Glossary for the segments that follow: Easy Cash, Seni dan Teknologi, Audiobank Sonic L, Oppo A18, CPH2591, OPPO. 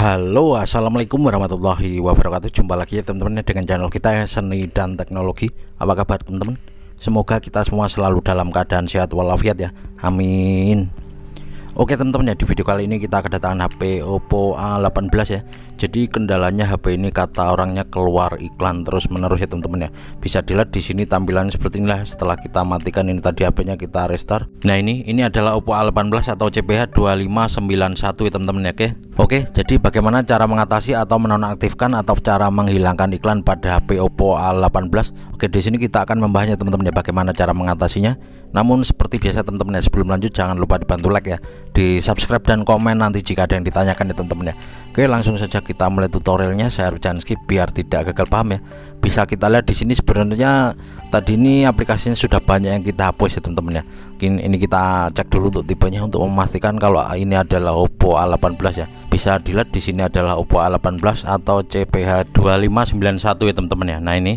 Halo, assalamualaikum warahmatullahi wabarakatuh. Jumpa lagi ya teman-teman dengan channel kita Seni dan Teknologi. Apa kabar teman-teman? Semoga kita semua selalu dalam keadaan sehat walafiat ya, amin. Oke teman-teman ya, di video kali ini kita kedatangan HP Oppo A18 ya. Jadi kendalanya HP ini kata orangnya keluar iklan terus menerus ya teman-teman ya. Bisa dilihat di sini tampilan seperti inilah setelah kita matikan ini tadi HP-nya, kita restart. Nah ini adalah Oppo A18 atau CPH2591 ya teman-teman ya. Oke, jadi bagaimana cara mengatasi atau menonaktifkan atau cara menghilangkan iklan pada HP Oppo A18? Oke, di sini kita akan membahasnya teman-teman ya, bagaimana cara mengatasinya. Namun seperti biasa teman-teman ya, sebelum lanjut jangan lupa dibantu like ya, di subscribe dan komen nanti jika ada yang ditanyakan ya teman-teman ya. Oke, langsung saja kita mulai tutorialnya, saya harus jangan skip biar tidak gagal paham ya. Bisa kita lihat di sini sebenarnya tadi ini aplikasinya sudah banyak yang kita hapus ya teman-teman ya. Ini kita cek dulu untuk tipenya untuk memastikan kalau ini adalah Oppo A18 ya. Bisa dilihat di sini adalah Oppo A18 atau CPH2591 ya teman-teman ya. Nah ini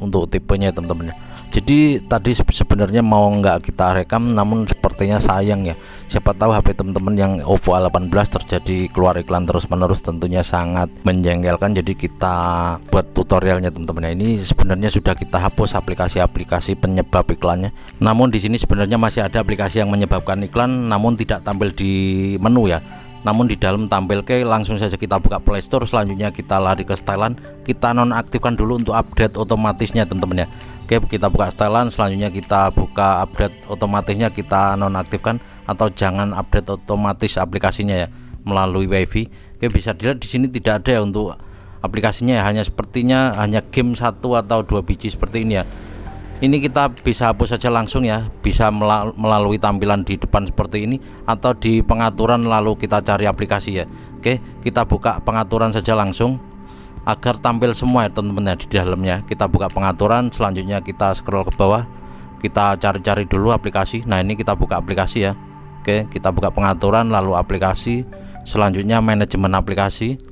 untuk tipenya ya teman-teman ya. Jadi tadi sebenarnya mau nggak kita rekam, namun sepertinya sayang ya. Siapa tahu HP teman-teman yang Oppo A18 terjadi keluar iklan terus-menerus, tentunya sangat menjengkelkan. Jadi kita buat tutorialnya teman-teman ya. Ini sebenarnya sudah kita hapus aplikasi-aplikasi penyebab iklannya. Namun di sini sebenarnya masih ada aplikasi yang menyebabkan iklan, namun tidak tampil di menu ya. Namun di dalam tampil ke, langsung saja kita buka Play Store, selanjutnya kita lari ke setelan, kita nonaktifkan dulu untuk update otomatisnya teman-teman ya. Oke, kita buka setelan, selanjutnya kita buka update otomatisnya, kita nonaktifkan atau jangan update otomatis aplikasinya ya melalui WiFi. Oke, bisa dilihat di sini tidak ada ya untuk aplikasinya ya, hanya sepertinya hanya game 1 atau 2 biji seperti ini ya. Ini kita bisa hapus saja langsung ya, bisa melalui tampilan di depan seperti ini atau di pengaturan lalu kita cari aplikasi ya. Oke, kita buka pengaturan saja langsung agar tampil semua ya teman-teman ya di dalamnya. Kita buka pengaturan, selanjutnya kita scroll ke bawah, kita cari-cari dulu aplikasi. Nah ini kita buka aplikasi ya. Oke, kita buka pengaturan lalu aplikasi, selanjutnya manajemen aplikasi.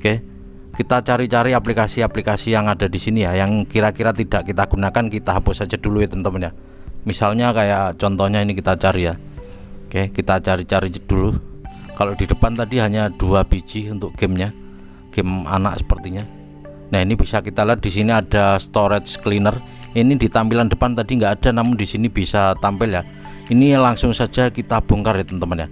Oke, kita cari-cari aplikasi-aplikasi yang ada di sini ya, yang kira-kira tidak kita gunakan, kita hapus saja dulu ya teman-teman ya. Misalnya kayak contohnya ini kita cari ya. Oke, kita cari-cari dulu. Kalau di depan tadi hanya 2 biji untuk gamenya, game anak sepertinya. Nah ini bisa kita lihat di sini ada storage cleaner. Ini di tampilan depan tadi nggak ada, namun di sini bisa tampil ya. Ini langsung saja kita bongkar ya teman-teman ya.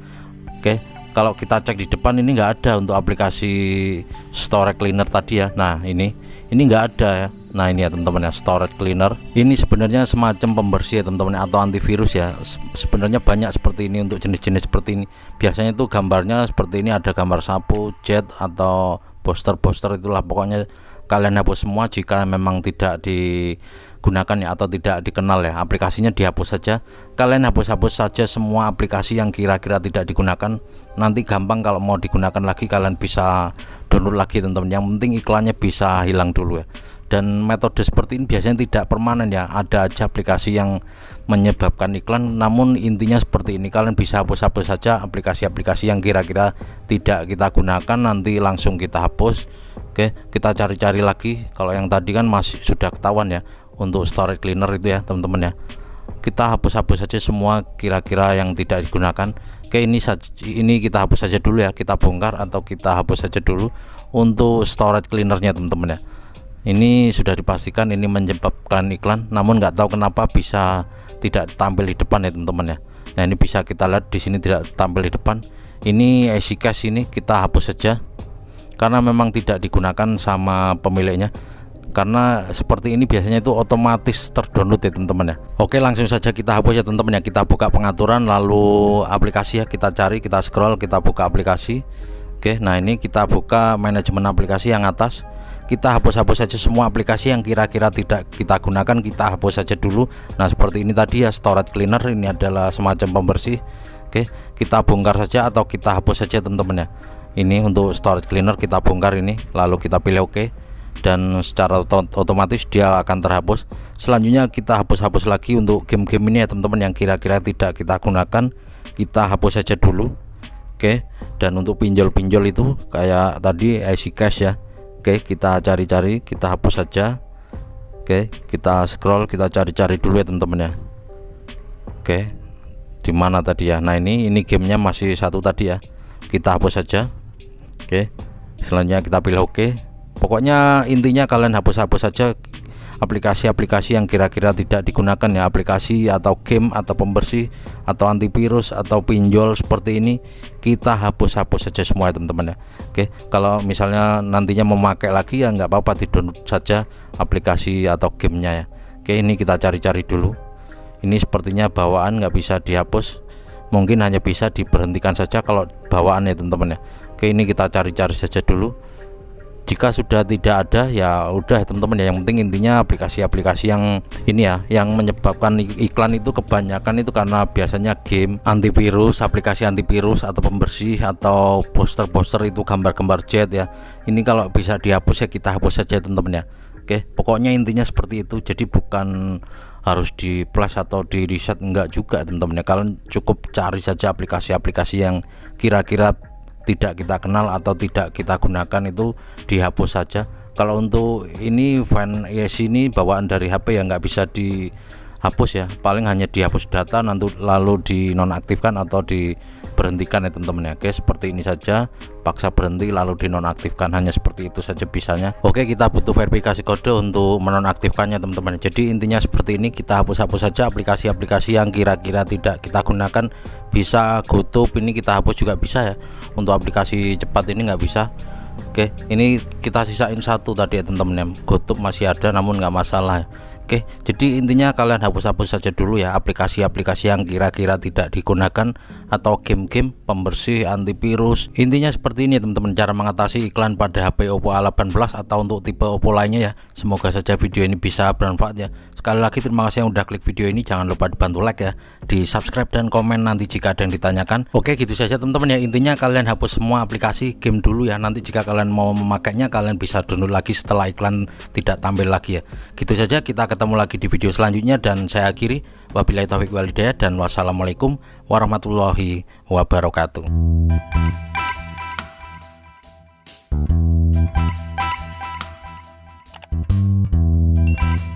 Oke, kalau kita cek di depan ini enggak ada untuk aplikasi storage cleaner tadi ya. Nah ini enggak ada ya. Nah ini ya teman-teman ya, storage cleaner ini sebenarnya semacam pembersih ya teman-teman, atau antivirus ya. Sebenarnya banyak seperti ini untuk jenis-jenis seperti ini. Biasanya itu gambarnya seperti ini, ada gambar sapu, jet atau poster-poster itulah. Pokoknya kalian hapus semua jika memang tidak digunakan ya, atau tidak dikenal ya aplikasinya, dihapus saja. Kalian hapus-hapus saja semua aplikasi yang kira-kira tidak digunakan, nanti gampang kalau mau digunakan lagi kalian bisa download lagi teman-teman. Yang penting iklannya bisa hilang dulu ya. Dan metode seperti ini biasanya tidak permanen ya, ada aja aplikasi yang menyebabkan iklan, namun intinya seperti ini, kalian bisa hapus-hapus saja aplikasi-aplikasi yang kira-kira tidak kita gunakan, nanti langsung kita hapus. Oke, kita cari-cari lagi. Kalau yang tadi kan masih sudah ketahuan ya untuk storage cleaner itu ya teman-teman ya. Kita hapus-hapus saja semua kira-kira yang tidak digunakan. Oke, ini kita hapus saja dulu ya, kita bongkar atau kita hapus saja dulu untuk storage cleanernya teman-teman ya. Ini sudah dipastikan ini menyebabkan iklan, namun nggak tahu kenapa bisa tidak tampil di depan ya teman-teman ya. Nah ini bisa kita lihat di sini tidak tampil di depan. Ini Easy Cash, ini kita hapus saja karena memang tidak digunakan sama pemiliknya. Karena seperti ini biasanya itu otomatis terdownload ya teman-teman ya. Oke, langsung saja kita hapus ya teman-teman ya. Kita buka pengaturan lalu aplikasi ya, kita cari, kita scroll, kita buka aplikasi. Oke, nah ini kita buka manajemen aplikasi yang atas, kita hapus-hapus saja semua aplikasi yang kira-kira tidak kita gunakan, kita hapus saja dulu. Nah seperti ini tadi ya, storage cleaner ini adalah semacam pembersih. Oke, kita bongkar saja atau kita hapus saja teman-teman ya. Ini untuk storage cleaner kita bongkar ini, lalu kita pilih oke, dan secara otomatis dia akan terhapus. Selanjutnya kita hapus-hapus lagi untuk game-game ini ya teman-teman, yang kira-kira tidak kita gunakan kita hapus saja dulu. Oke, dan untuk pinjol-pinjol itu kayak tadi Easy Cash ya. Oke, kita cari-cari, kita hapus saja. Oke, kita scroll, kita cari-cari dulu ya teman-teman ya. Oke, dimana tadi ya. Nah ini gamenya masih satu tadi ya, kita hapus saja. Oke, Selanjutnya kita pilih OK. Pokoknya intinya kalian hapus-hapus saja aplikasi-aplikasi yang kira-kira tidak digunakan ya, aplikasi atau game atau pembersih atau antivirus atau pinjol seperti ini kita hapus-hapus saja semua ya teman-teman ya. Oke, kalau misalnya nantinya memakai lagi ya nggak apa-apa, di-download saja aplikasi atau gamenya ya. Oke, ini kita cari-cari dulu. Ini sepertinya bawaan nggak bisa dihapus, mungkin hanya bisa diberhentikan saja kalau bawaan ya teman-teman ya. Oke, ini kita cari-cari saja dulu. Jika sudah tidak ada ya udah teman-teman ya, yang penting intinya aplikasi-aplikasi yang ini ya yang menyebabkan iklan itu kebanyakan itu karena biasanya game, antivirus, aplikasi antivirus atau pembersih atau poster-poster itu gambar-gambar jet ya. Ini kalau bisa dihapus ya kita hapus saja teman-teman ya. Oke, pokoknya intinya seperti itu. Jadi bukan harus di plus atau di reset, enggak juga teman-teman ya. Kalian cukup cari saja aplikasi-aplikasi yang kira-kira tidak kita kenal atau tidak kita gunakan itu dihapus saja. Kalau untuk ini fan yes ini bawaan dari HP ya nggak bisa dihapus ya, paling hanya dihapus data nanti lalu dinonaktifkan atau diberhentikan ya teman-teman ya. Oke, seperti ini saja, paksa berhenti lalu dinonaktifkan, hanya seperti itu saja bisanya. Oke, kita butuh verifikasi kode untuk menonaktifkannya teman-teman. Jadi intinya seperti ini, kita hapus-hapus saja aplikasi-aplikasi yang kira-kira tidak kita gunakan. Bisa GoTube ini kita hapus juga bisa ya, untuk aplikasi cepat ini nggak bisa. Oke, ini kita sisain satu tadi ya teman-teman, GoTube masih ada namun nggak masalah ya. Oke, jadi intinya kalian hapus-hapus saja dulu ya aplikasi-aplikasi yang kira-kira tidak digunakan atau game-game pembersih, antivirus. Intinya seperti ini teman-teman cara mengatasi iklan pada HP Oppo A18 atau untuk tipe Oppo lainnya ya. Semoga saja video ini bisa bermanfaat ya. Sekali lagi terima kasih yang udah klik video ini, jangan lupa dibantu like ya, di subscribe dan komen nanti jika ada yang ditanyakan. Oke, gitu saja teman-teman ya, intinya kalian hapus semua aplikasi game dulu ya, nanti jika kalian mau memakainya kalian bisa download lagi setelah iklan tidak tampil lagi ya. Gitu saja, kita akan ketemu lagi di video selanjutnya dan saya akhiri, wabillahi taufiq wal hidayah dan wassalamualaikum warahmatullahi wabarakatuh.